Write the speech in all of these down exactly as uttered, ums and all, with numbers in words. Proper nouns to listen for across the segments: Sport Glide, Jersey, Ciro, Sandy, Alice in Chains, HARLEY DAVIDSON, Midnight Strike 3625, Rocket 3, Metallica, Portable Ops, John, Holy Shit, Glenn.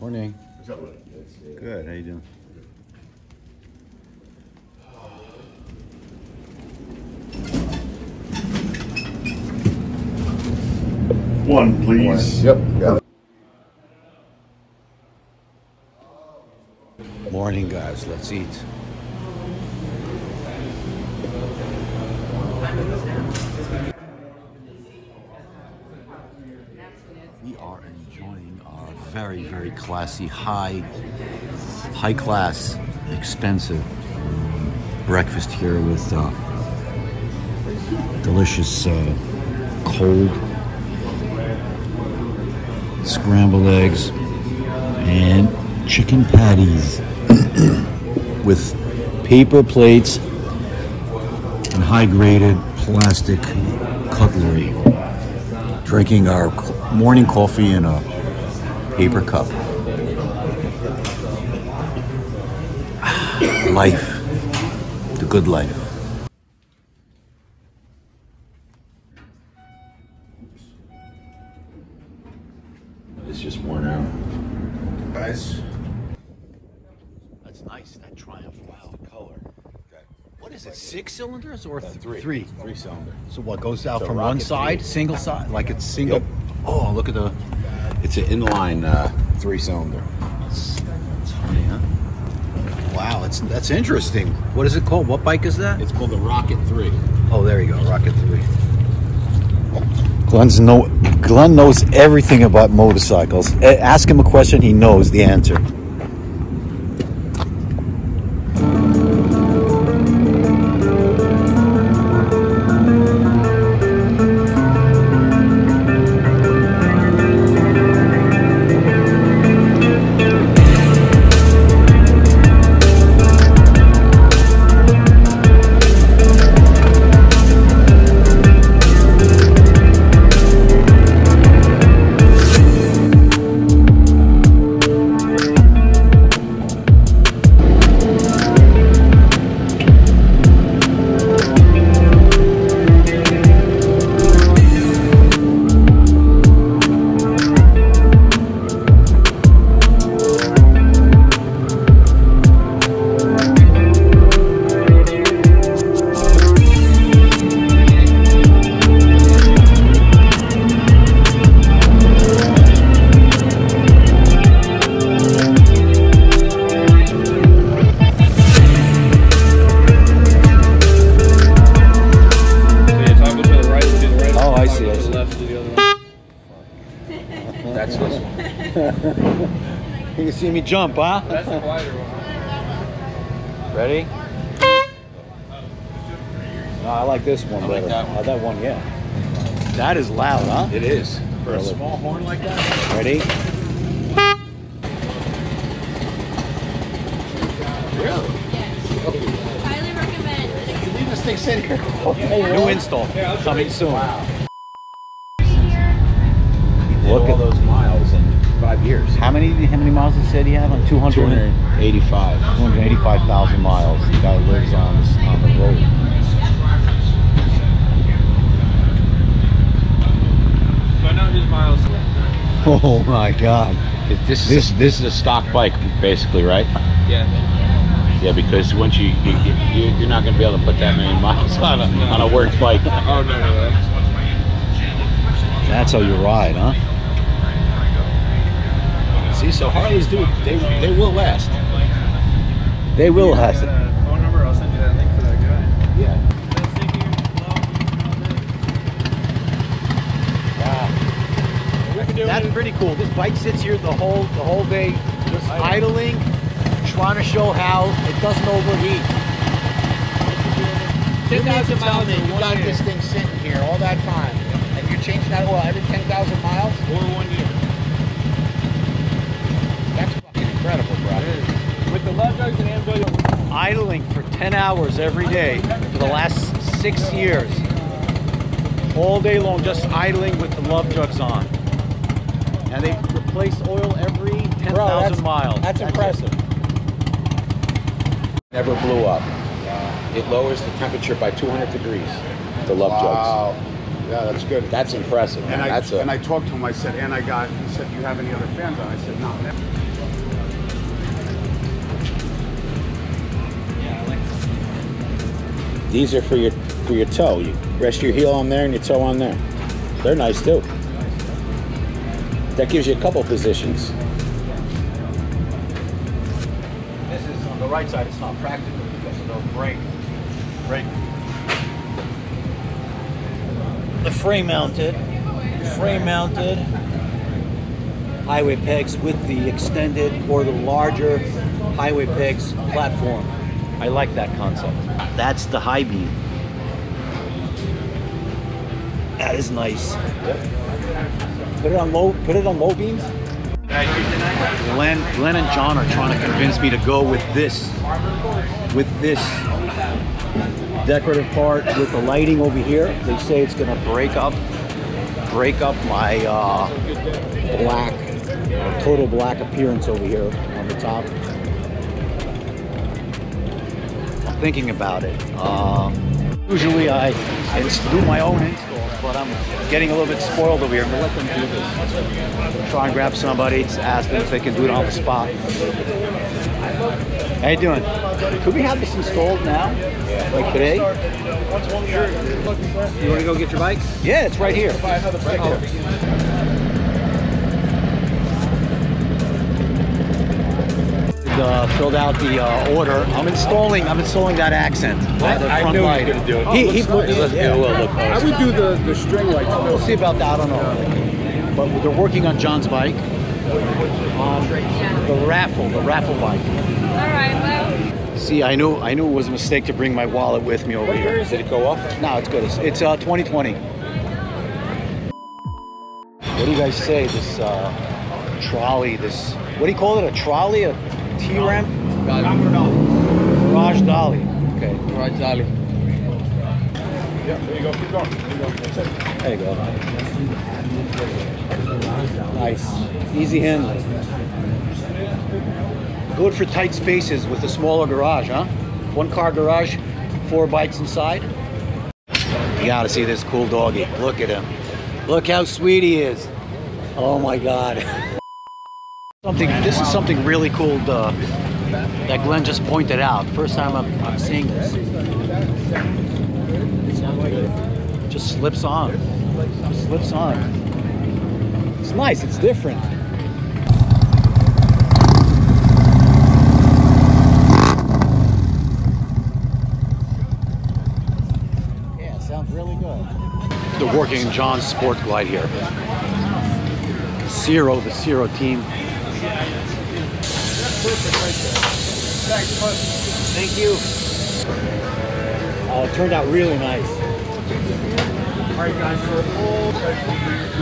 Morning. What's up, buddy? Good. How you doing? One, please. One. Yep. Got it. Morning, guys. Let's eat. We are enjoying our very, very classy, high, high class, expensive breakfast here with uh, delicious uh, cold scrambled eggs and chicken patties with paper plates and high-graded plastic cutlery. Drinking our morning coffee in a paper cup. Life, the good life. It's just worn out. Guys. That's nice, that Triumph, wow, color. What is it, six cylinders or th three? Three. Three cylinder. So what, goes out so from one side, three. Single side, like it's single? Yep. Oh, look at the... It's an inline uh, three cylinder. That's, that's funny, huh? Wow, that's, that's interesting. What is it called? What bike is that? It's called the Rocket three. Oh, there you go, Rocket three. Glenn's no, Glenn knows everything about motorcycles. Ask him a question, he knows the answer. You can see me jump, huh? That's the wider one. Ready? No, I like this one I better. Like that one. Oh, that one, yeah. That is loud, huh? It is. For a small horn like that. Ready? Really? Yes. Okay. Highly recommend. You leave this thing sitting here. Okay. New install. Here, coming soon. Wow. Look at all those miles in five years. How many how many miles did he say he had on? Two hundred and eighty-five. Two hundred and eighty-five thousand miles. The guy lives on on the road. So I know his miles. Oh my God! This this this is a stock bike, basically, right? Yeah. Yeah, because once you, you, you you're not going to be able to put that many miles on a on a work bike. Oh no no no! That's how you ride, huh? See, so Harleys do, they, they will last. They will last. Phone number, I'll send you that link for that guy. Yeah. Wow. That's pretty cool. This bike sits here the whole, the whole day, just idling, trying to show how it doesn't overheat. ten thousand miles, you got this thing sitting here all that time. And you're changing that oil every ten thousand miles? Or one year. Incredible, bro. With the left legs and ambivalent. Idling for ten hours every day for the last six years. All day long, just idling with the love jugs on. And they replace oil every ten thousand miles. That's, that's impressive. It never blew up. It lowers the temperature by two hundred degrees, the love wow. jugs. Yeah, that's good. That's impressive. And I, that's a, and I talked to him, I said, and I got, he said, do you have any other fans on? I said, no. These are for your for your toe. You rest your heel on there and your toe on there. They're nice too. That gives you a couple positions. This is on the right side. It's not practical because of the brake. Brake. The frame mounted. Frame mounted. Highway pegs with the extended or the larger highway pegs platform. I like that concept. That's the high beam. That is nice. Yep. Put it on low. Put it on low beams. Glenn, Glenn and John are trying to convince me to go with this, with this decorative part with the lighting over here. They say it's going to break up, break up my uh, black, total black appearance over here on the top. Thinking about it. Um, usually I, I do my own installs, but I'm getting a little bit spoiled over here. I'm gonna let them do this. Try and grab somebody, ask them if they can do it on the spot. How you doing? Could we have this installed now? Like today? You want to go get your bike? Yeah, it's right here. Uh, filled out the uh, order. I'm installing. I'm installing that accent. Uh, the I, I knew light. he was going to do it. He, he put, nice. Let's yeah. do a little. I would do the the string lights. Oh, we'll see about that. I don't know. But they're working on John's bike. Um, the raffle, the raffle bike. All right. Well. See, I knew. I knew it was a mistake to bring my wallet with me over what here. Did it go off? No, it's good. It's, it's uh, twenty twenty. What do you guys say? This uh, trolley. This. What do you call it? A trolley? A T-ramp? Garage dolly. Okay, garage dolly. Yeah, there you go. Keep going. There you go. That's it. There you go. Nice. Easy handle. Good for tight spaces with a smaller garage, huh? One car garage, four bikes inside. You gotta see this cool doggy. Look at him. Look how sweet he is. Oh my God. Something. This is something really cool uh, that Glenn just pointed out. First time I'm, I'm seeing this. Just slips on. Just slips on. It's nice. It's different. Yeah, it sounds really good. They're working John's Sport Glide here. Ciro, the Ciro team. Perfect right there. Thanks. Thank you. Oh, it turned out really nice. All right, guys, for all the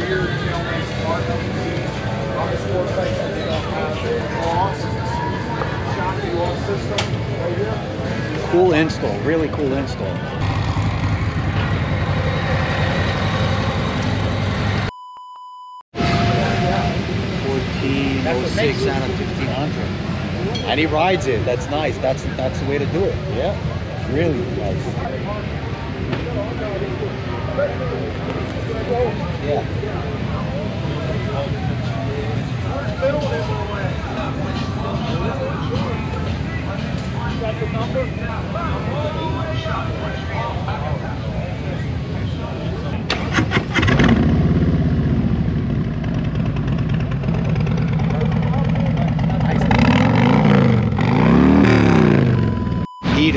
rear tailman spot, on the sport bike, you have the off system right here. Cool install, really cool install. fourteen oh six out of fifteen hundred. And he rides it. That's nice. That's that's the way to do it. Yeah, really nice. Yeah.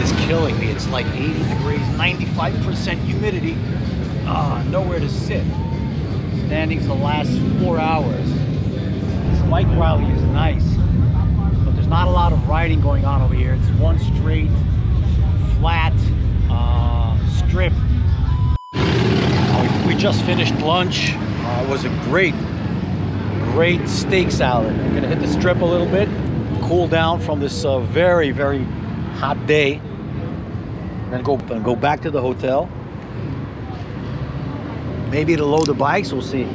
Is killing me. It's like eighty degrees, ninety-five percent humidity. Ah, nowhere to sit. Standing for the last four hours. This bike rally is nice, but there's not a lot of riding going on over here. It's one straight, flat uh, strip. We, we just finished lunch. Uh, it was a great, great steak salad. We're gonna hit the strip a little bit, cool down from this uh, very, very hot day, then go and go back to the hotel, maybe to load the bikes. We'll see.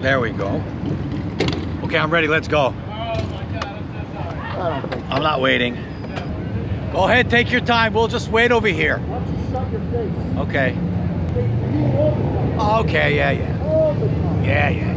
There we go. Okay, I'm ready. Let's go. I'm not waiting. Go ahead, take your time. We'll just wait over here. Okay. Okay. Yeah. Yeah. Yeah. Yeah. Yeah.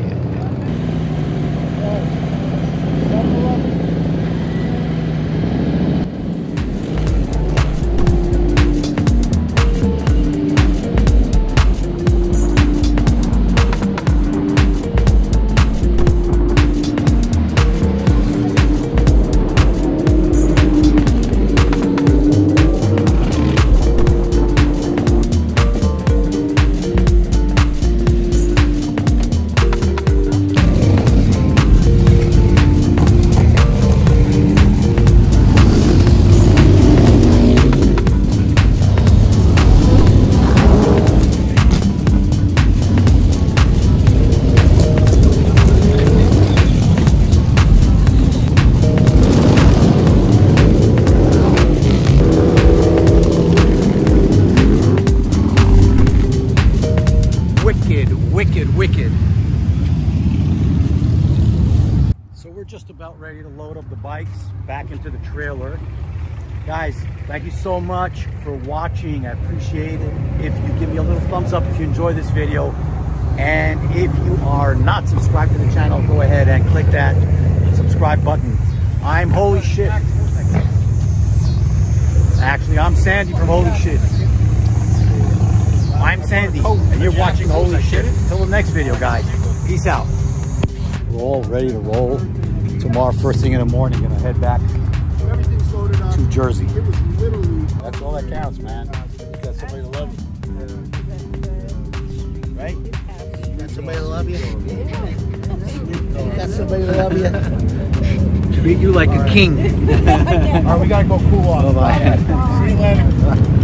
we're just about ready to load up the bikes back into the trailer. Guys, thank you so much for watching. I appreciate it. If you give me a little thumbs up if you enjoy this video. And if you are not subscribed to the channel, go ahead and click that subscribe button. I'm Holy Shit. Actually, I'm Sandy from Holy Shit. I'm Sandy, and you're watching Holy Shit. Till the next video, guys. Peace out. We're all ready to roll tomorrow, first thing in the morning. Gonna head back to Jersey. That's all that counts, man. You got somebody to love you, right? You got somebody to love you. You got somebody to love you. Treat you like a king. All right, we gotta go cool off. Bye bye. See you later.